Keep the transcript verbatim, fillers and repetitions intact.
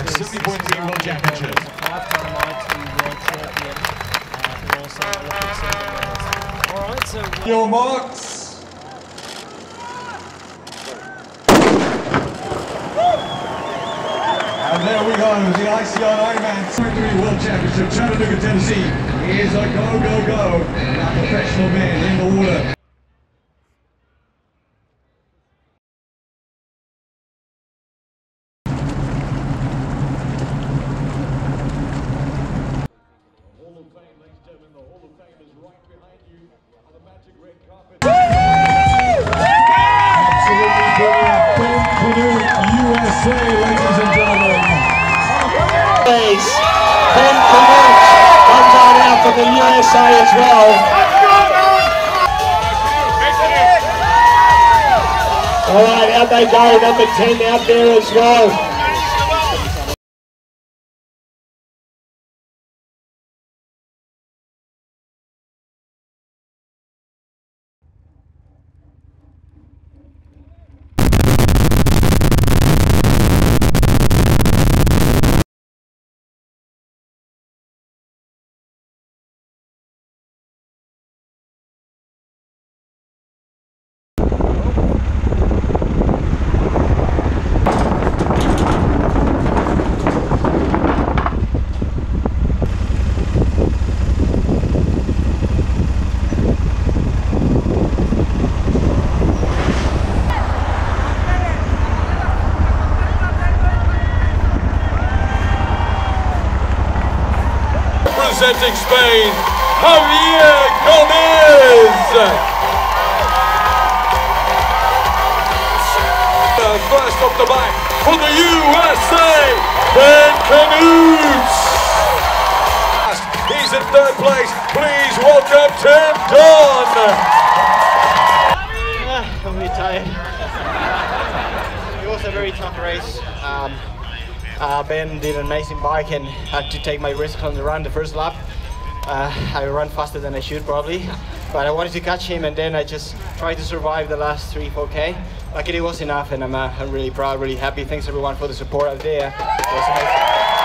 seventy point three World Championship. Lifetime I T World Champion. Uh, we're also Olympic champions. All right, so your marks. And there we go, the I C R Ironman seventy point three World Championship, Chattanooga, Tennessee. He is a go, go, go, and a professional man in the water. U S A, ladies and gentlemen. Ben Canoos comes on out for the U S A as well. All right, out they go. Number ten out there as well. Representing Spain, Javier Gomez! First off the back for the U S A, Ben Canoos! He's in third place, please welcome Tim Don! Ah, I'm really tired. It was a very tough race. Um, Uh, Ben did an amazing bike and had to take my risk on the run the first lap. Uh, I ran faster than I should probably, but I wanted to catch him and then I just tried to survive the last three, four K. Luckily it was enough and I'm, uh, I'm really proud, really happy. Thanks everyone for the support out there. It was amazing.